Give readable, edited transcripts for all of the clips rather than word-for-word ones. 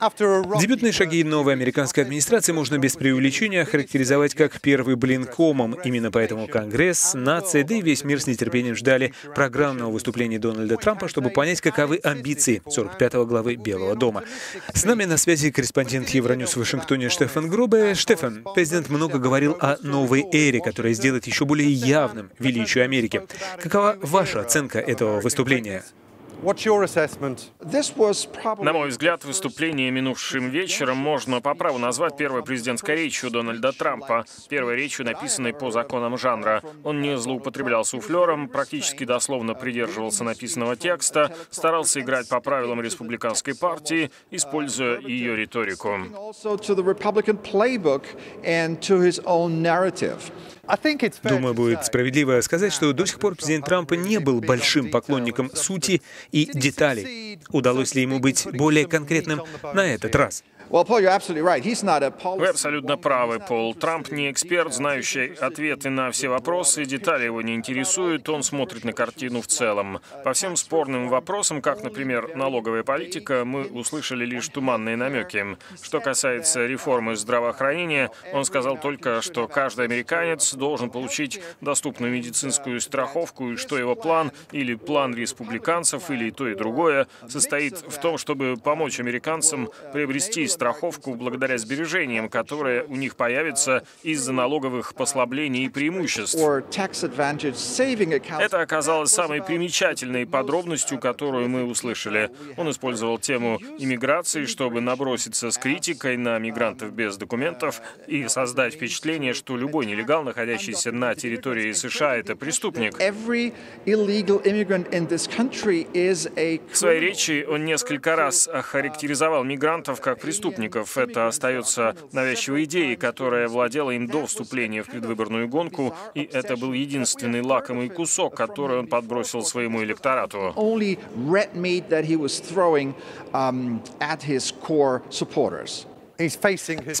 Дебютные шаги новой американской администрации можно без преувеличения охарактеризовать как первый блин комом. Именно поэтому Конгресс, нация, да и весь мир с нетерпением ждали программного выступления Дональда Трампа, чтобы понять, каковы амбиции 45-го главы Белого дома. С нами на связи корреспондент Euronews в Вашингтоне Штефан Гробе. Штефан, президент много говорил о новой эре, которая сделает еще более явным величие Америки. Какова ваша оценка этого выступления? На мой взгляд, выступление минувшим вечером можно по праву назвать первой президентской речью Дональда Трампа, первой речью, написанной по законам жанра. Он не злоупотреблял суфлером, практически дословно придерживался написанного текста, старался играть по правилам Республиканской партии, используя ее риторику. Думаю, будет справедливо сказать, что до сих пор президент Трамп не был большим поклонником сути и деталей. Удалось ли ему быть более конкретным на этот раз? Вы абсолютно правы, Пол. Трамп не эксперт, знающий ответы на все вопросы, детали его не интересуют, он смотрит на картину в целом. По всем спорным вопросам, как, например, налоговая политика, мы услышали лишь туманные намеки. Что касается реформы здравоохранения, он сказал только, что каждый американец должен получить доступную медицинскую страховку, и что его план, или план республиканцев, или то и другое, состоит в том, чтобы помочь американцам приобрести страховку благодаря сбережениям, которые у них появятся из-за налоговых послаблений и преимуществ. Это оказалось самой примечательной подробностью, которую мы услышали. Он использовал тему иммиграции, чтобы наброситься с критикой на мигрантов без документов и создать впечатление, что любой нелегал, находящийся на территории США, это преступник. В своей речи он несколько раз охарактеризовал мигрантов как преступников. Это остается навязчивой идеей, которая владела им до вступления в предвыборную гонку, и это был единственный лакомый кусок, который он подбросил своему электорату. С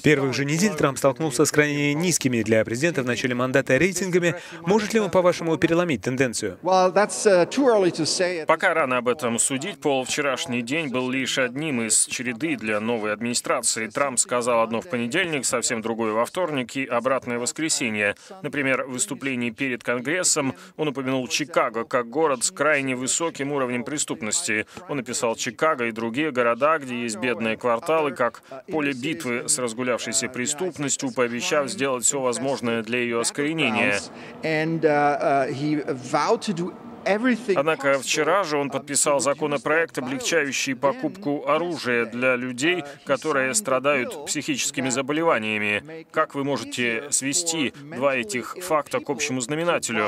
первых же недель Трамп столкнулся с крайне низкими для президента в начале мандата рейтингами. Может ли он, по-вашему, переломить тенденцию? Пока рано об этом судить, Пол. Вчерашний день был лишь одним из череды для новой администрации. Трамп сказал одно в понедельник, совсем другое во вторник и обратное воскресенье. Например, в выступлении перед Конгрессом он упомянул Чикаго как город с крайне высоким уровнем преступности. Он описал Чикаго и другие города, где есть бедные кварталы, как поле битвы с разгулявшейся преступностью, пообещав сделать все возможное для ее искоренения. Однако вчера же он подписал законопроект, облегчающий покупку оружия для людей, которые страдают психическими заболеваниями. Как вы можете свести два этих факта к общему знаменателю?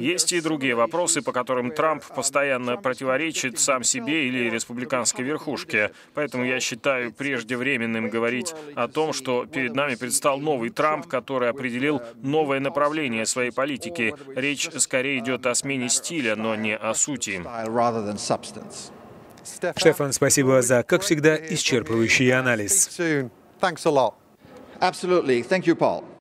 Есть и другие вопросы, по которым Трамп постоянно противоречит сам себе или республиканской верхушке. Поэтому я считаю преждевременным говорить о том, что перед нами предстал новый Трамп, который определил новое направление своей политики. Речь скорее идет о смене стиля, но не о сути. Штефан, спасибо за, как всегда, исчерпывающий анализ. Абсолютно. Спасибо, Пол.